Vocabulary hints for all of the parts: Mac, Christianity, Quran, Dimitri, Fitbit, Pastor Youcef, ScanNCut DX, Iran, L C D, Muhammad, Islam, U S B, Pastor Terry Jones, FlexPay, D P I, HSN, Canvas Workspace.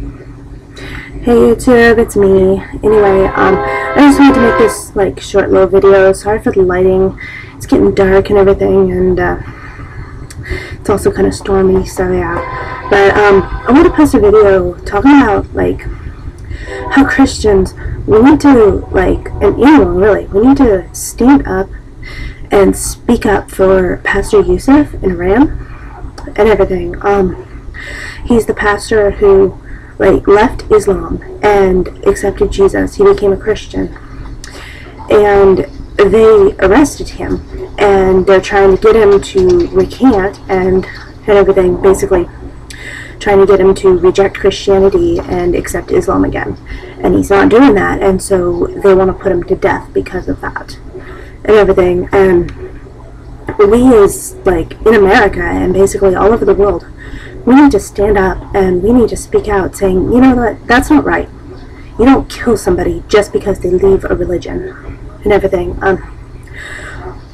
Hey YouTube, it's me. Anyway, I just wanted to make this like short little video. Sorry for the lighting. It's getting dark and everything, and it's also kind of stormy, so yeah. But I want to post a video talking about like how Christians, we need to, like, and anyone really, we need to stand up and speak up for Pastor Youcef in Iran and everything. He's the pastor who like left Islam and accepted Jesus. He became a Christian, and they arrested him, and they're trying to get him to recant and everything, basically trying to get him to reject Christianity and accept Islam again, and he's not doing that, and so they want to put him to death because of that and everything. And we, as like in America and basically all over the world, we need to stand up and we need to speak out, saying, you know what, that's not right. You don't kill somebody just because they leave a religion and everything.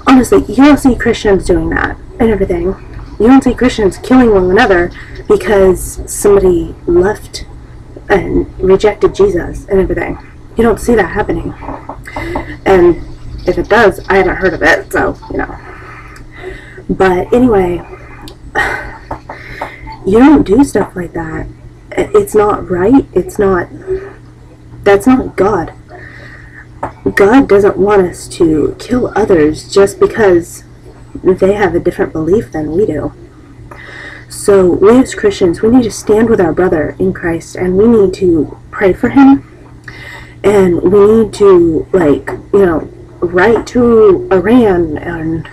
Honestly, you don't see Christians doing that and everything. You don't see Christians killing one another because somebody left and rejected Jesus and everything. You don't see that happening. And if it does, I haven't heard of it, so, you know. But anyway, you don't do stuff like that. It's not right. It's not, that's not God. God doesn't want us to kill others just because they have a different belief than we do. So we as Christians, we need to stand with our brother in Christ, and we need to pray for him, and we need to, like, you know, write to Iran and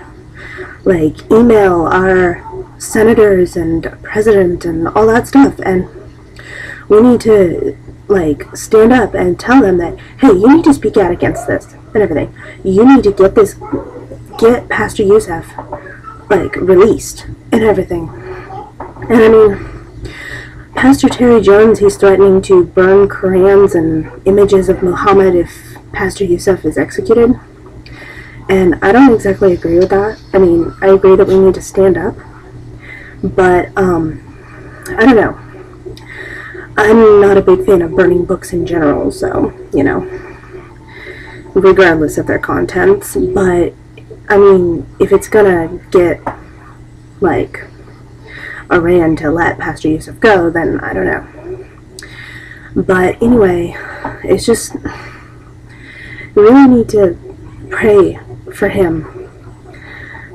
like email our senators and president and all that stuff, and we need to like stand up and tell them that, hey, you need to speak out against this and everything. You need to get Pastor Youcef like released and everything. And I mean, Pastor Terry Jones, he's threatening to burn Qurans and images of Muhammad if Pastor Youcef is executed, and I don't exactly agree with that. I mean, I agree that we need to stand up, but I don't know, I'm not a big fan of burning books in general, so, you know, regardless of their contents. But I mean, if it's gonna get like Iran to let Pastor Youcef go, then I don't know. But anyway, it's just, we really need to pray for him,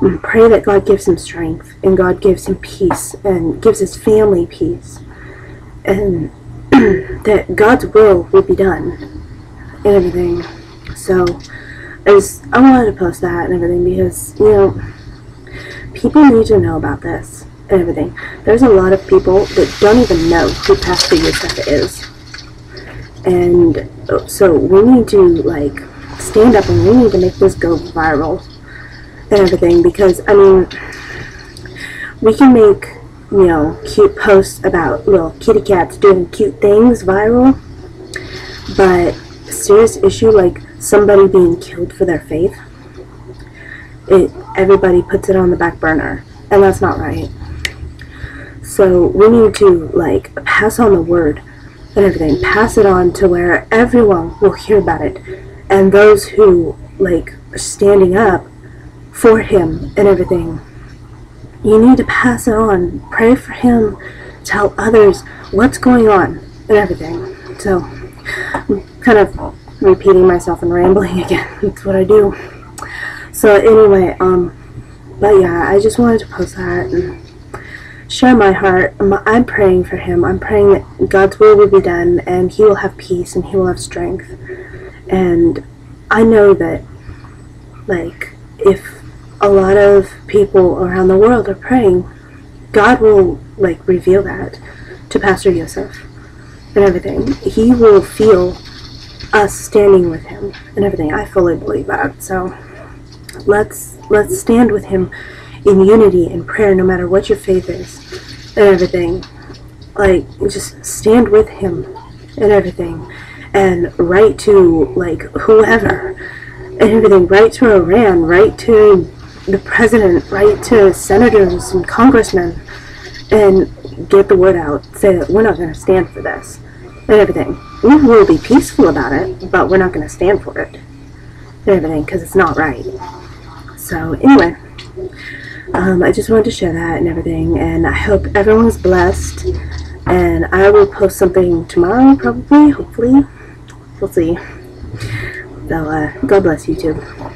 and pray that God gives him strength, and God gives him peace, and gives his family peace, and that God's will be done and everything. So I wanted to post that and everything because, you know, people need to know about this and everything. There's a lot of people that don't even know who Pastor Youcef is, and so we need to like stand up, and we need to make this go viral and everything. Because I mean, we can make, you know, cute posts about little kitty cats doing cute things viral, but a serious issue like somebody being killed for their faith, everybody puts it on the back burner, and that's not right. So we need to like pass on the word and everything, pass it on to where everyone will hear about it, and those who like are standing up for him and everything, you need to pass it on, pray for him, tell others what's going on and everything. So I'm kind of repeating myself and rambling again, that's what I do. So anyway, but yeah, I just wanted to post that and share my heart. I'm praying for him. I'm praying that God's will be done, and he will have peace, and he will have strength. And I know that, like, if a lot of people around the world are praying, God will, like, reveal that to Pastor Youcef and everything. He will feel us standing with him and everything. I fully believe that. So let's stand with him in unity and prayer, no matter what your faith is and everything. Like, just stand with him and everything, and write to like whoever and everything, write to Iran, write to the president, write to senators and congressmen, and get the word out, say that we're not going to stand for this and everything. We will be peaceful about it, but we're not going to stand for it and everything because it's not right. So anyway, I just wanted to share that and everything, and I hope everyone's blessed, and I will post something tomorrow probably, hopefully, we'll see. So God bless YouTube.